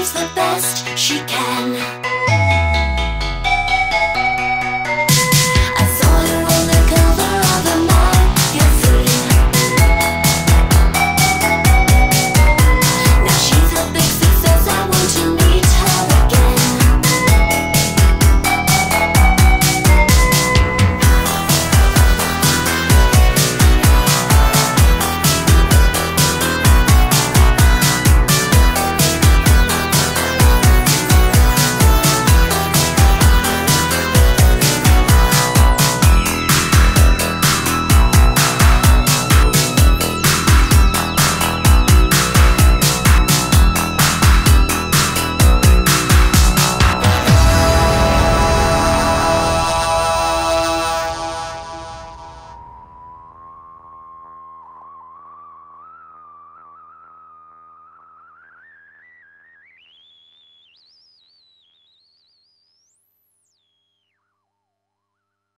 she's the best. She